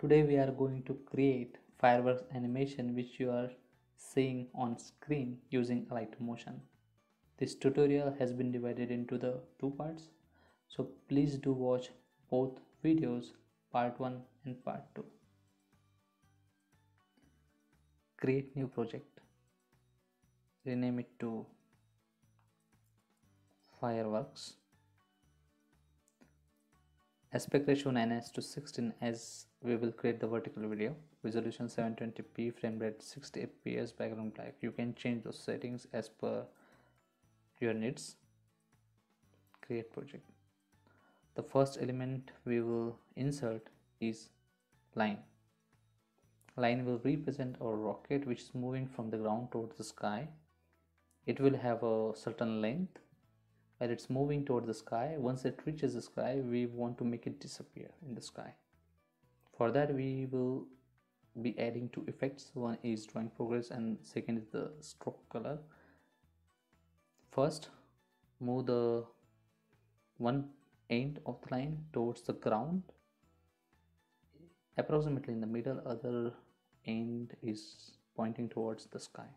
Today we are going to create fireworks animation which you are seeing on screen using Alight Motion. This tutorial has been divided into the two parts, so please do watch both videos, part 1 and part 2. Create new project. Rename it to fireworks. Aspect ratio 9:16 as we will create the vertical video. Resolution 720p, frame rate 60 fps, background black. You can change those settings as per your needs. Create project. The first element we will insert is line. Line will represent our rocket which is moving from the ground towards the sky. It will have a certain length. While it's moving towards the sky, once it reaches the sky, we want to make it disappear in the sky. For that, we will be adding two effects. One is drawing progress and second is the stroke color. First, move the one end of the line towards the ground, approximately in the middle. Other end is pointing towards the sky.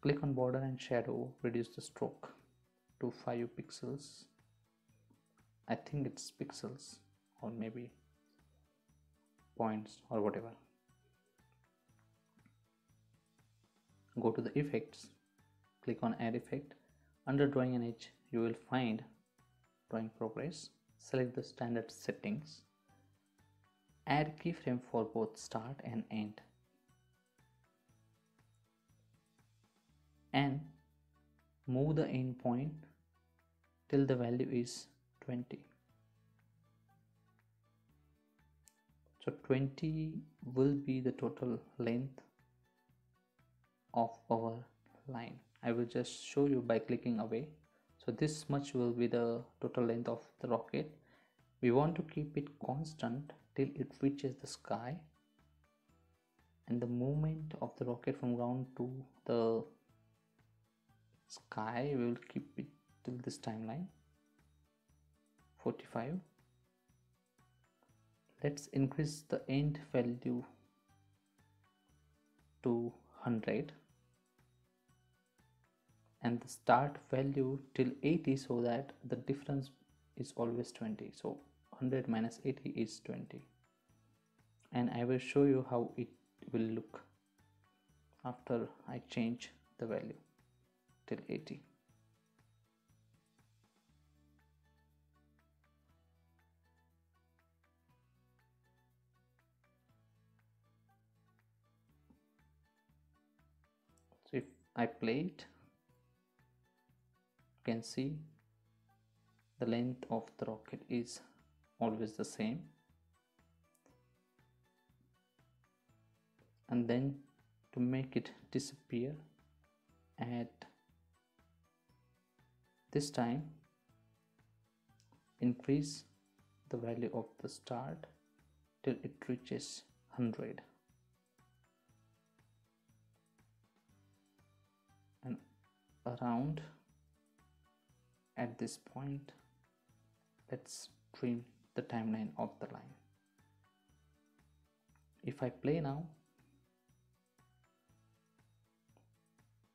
Click on border and shadow, reduce the stroke to 5 pixels. I think it's pixels or maybe points or whatever. Go to the effects, click on add effect. Under drawing an edge, you will find drawing progress. Select the standard settings. Add keyframe for both start and end. And move the end point till the value is 20. So 20 will be the total length of our line. I will just show you by clicking away. So this much will be the total length of the rocket. We want to keep it constant till it reaches the sky, and the movement of the rocket from ground to the sky, we will keep it till this timeline 45. Let's increase the end value to 100 and the start value till 80, so that the difference is always 20. So 100 minus 80 is 20, and I will show you how it will look after I change the value till 80. So if I play it, you can see the length of the rocket is always the same. And then to make it disappear, add this time, increase the value of the start till it reaches 100 and around at this point. Let's trim the timeline of the line. If I play now,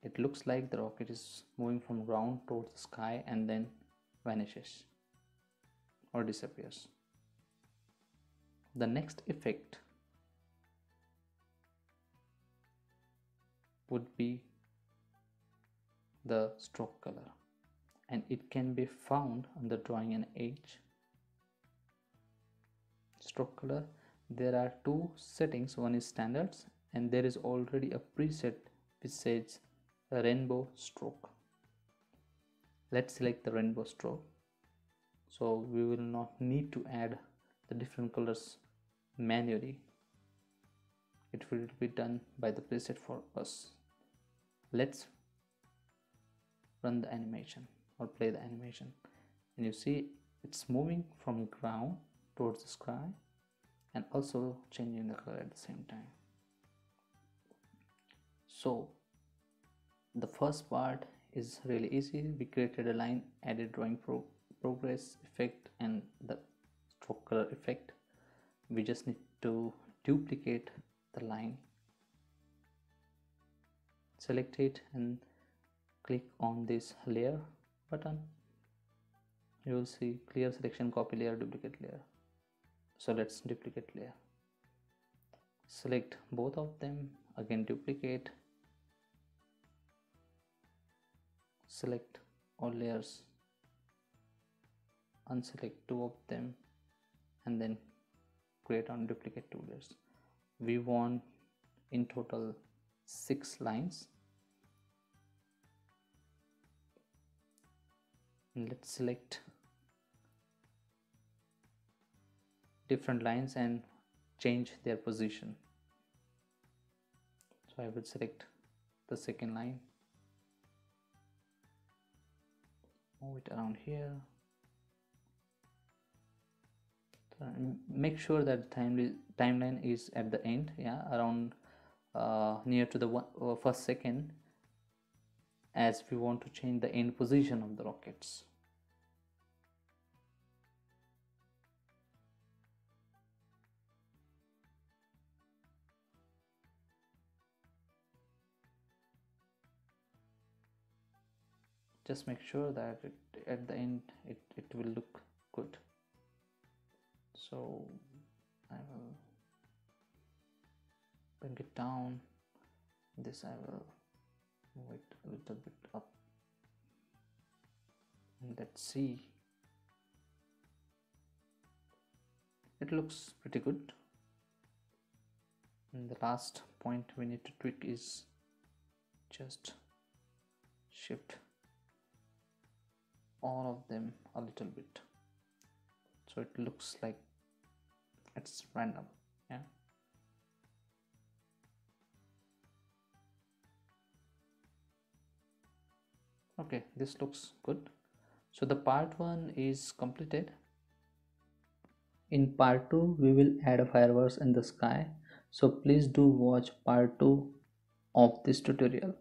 it looks like the rocket is moving from ground towards the sky and then vanishes or disappears. The next effect would be the stroke color, and it can be found under drawing an edge. Stroke color, there are two settings. One is standards, and there is already a preset which says a rainbow stroke. Let's select the rainbow stroke, so we will not need to add the different colors manually. It will be done by the preset for us. Let's run the animation or play the animation, and you see it's moving from ground towards the sky and also changing the color at the same time. So the first part is really easy. We created a line, added drawing progress effect and the stroke color effect. we just need to duplicate the line, select it and click on this layer button. You will see clear selection, copy layer, duplicate layer. So let's duplicate layer, select both of them, again duplicate, select all layers, unselect two of them, and then create on duplicate two layers. We want in total 6 lines. Let's select different lines and change their position. So I will select the second line, move it around here. Make sure that the timeline is at the end, yeah, around near to the first second, as we want to change the end position of the rockets. Just make sure that at the end it will look good. So I will bring it down, this I will move it a little bit up, and let's see, it looks pretty good. And the last point we need to tweak is just shift all of them a little bit, so it looks like it's random, yeah. Okay, this looks good. So the part 1 is completed. In part 2 we will add fireworks in the sky, so please do watch part 2 of this tutorial.